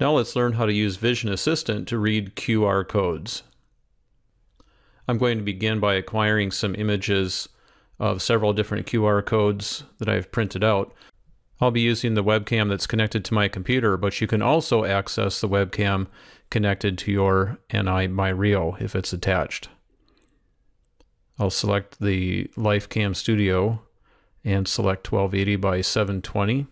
Now let's learn how to use Vision Assistant to read QR codes. I'm going to begin by acquiring some images of several different QR codes that I've printed out. I'll be using the webcam that's connected to my computer, but you can also access the webcam connected to your NI myRIO if it's attached. I'll select the LifeCam Studio and select 1280 by 720.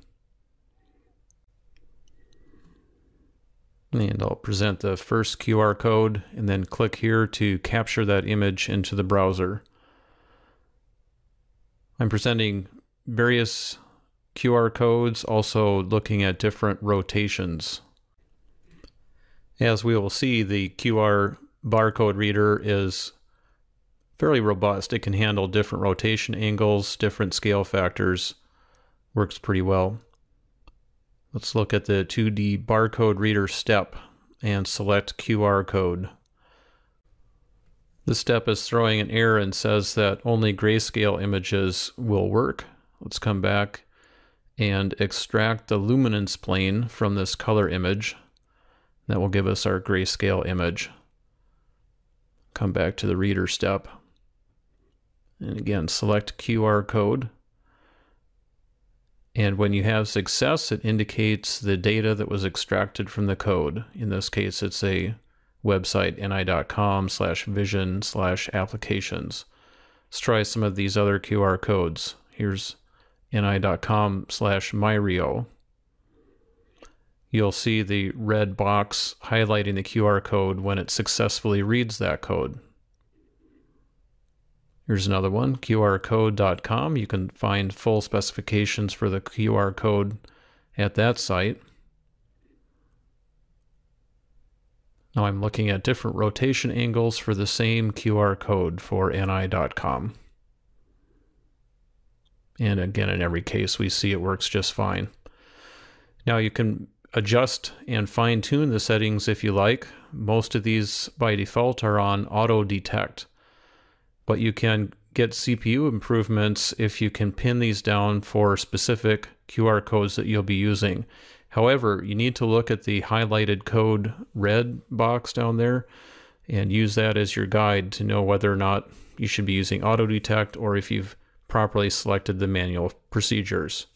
And I'll present the first QR code and then click here to capture that image into the browser. I'm presenting various QR codes, also looking at different rotations. As we will see, the QR barcode reader is fairly robust. It can handle different rotation angles, different scale factors. Works pretty well. Let's look at the 2D barcode reader step and select QR code. This step is throwing an error and says that only grayscale images will work. Let's come back and extract the luminance plane from this color image. That will give us our grayscale image. Come back to the reader step. And again, select QR code. And when you have success, it indicates the data that was extracted from the code. In this case, it's a website, ni.com/vision/applications. Let's try some of these other QR codes. Here's ni.com/myRIO. You'll see the red box highlighting the QR code when it successfully reads that code. Here's another one, qrcode.com. You can find full specifications for the QR code at that site. Now I'm looking at different rotation angles for the same QR code for ni.com. And again, in every case, we see it works just fine. Now you can adjust and fine-tune the settings if you like. Most of these by default are on auto detect. But you can get CPU improvements if you can pin these down for specific QR codes that you'll be using. However, you need to look at the highlighted code red box down there and use that as your guide to know whether or not you should be using auto detect or if you've properly selected the manual procedures.